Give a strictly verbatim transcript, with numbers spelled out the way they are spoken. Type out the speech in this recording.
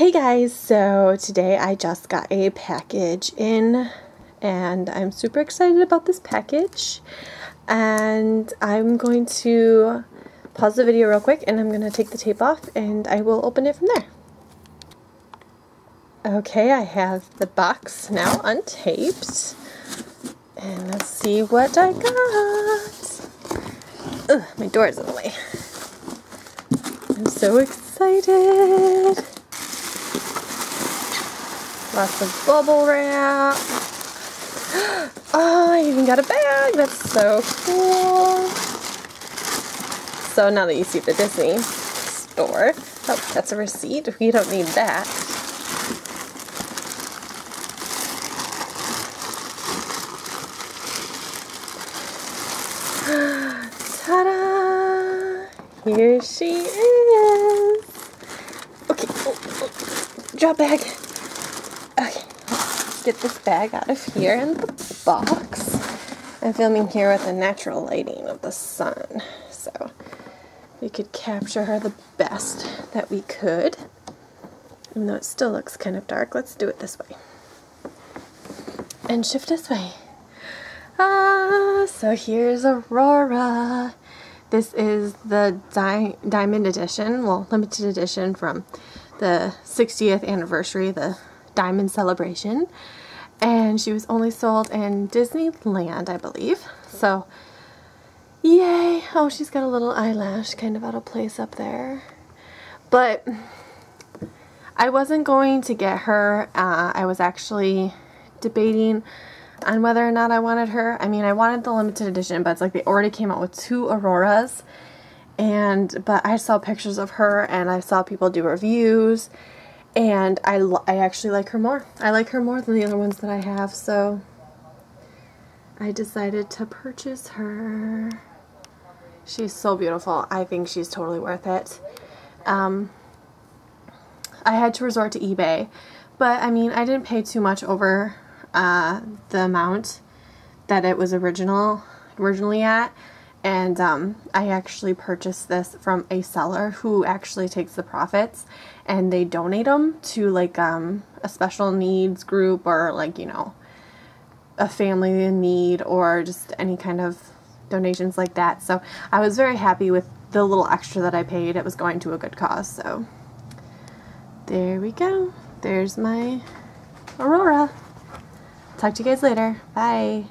Hey guys, so today I just got a package in and I'm super excited about this package, and I'm going to pause the video real quick and I'm going to take the tape off and I will open it from there. Okay, I have the box now untaped and let's see what I got. Ugh, my door is in the way. I'm so excited. Lots of bubble wrap. Oh, I even got a bag. That's so cool. So now that you see the Disney store. Oh, that's a receipt. We don't need that. Ta-da! Here she is. Okay. Oh, oh. Drop bag. Okay, let's get this bag out of here and the box. I'm filming here with the natural lighting of the sun, so we could capture her the best that we could. Even though it still looks kind of dark, let's do it this way. And shift this way. Ah, so here's Aurora. This is the di Diamond Edition, well, limited edition from the sixtieth anniversary, the Diamond Celebration, and she was only sold in Disneyland, I believe. So, yay! Oh, she's got a little eyelash kind of out of place up there. But I wasn't going to get her. Uh, I was actually debating on whether or not I wanted her. I mean, I wanted the limited edition, but it's like they already came out with two Auroras. And, but I saw pictures of her, and I saw people do reviews. And I, I actually like her more. I like her more than the other ones that I have, so I decided to purchase her. She's so beautiful. I think she's totally worth it. Um, I had to resort to eBay, but I mean, I didn't pay too much over uh, the amount that it was original originally at. And um, I actually purchased this from a seller who actually takes the profits and they donate them to like um, a special needs group, or like, you know, a family in need, or just any kind of donations like that. So I was very happy with the little extra that I paid. It was going to a good cause. So there we go. There's my Aurora. Talk to you guys later. Bye.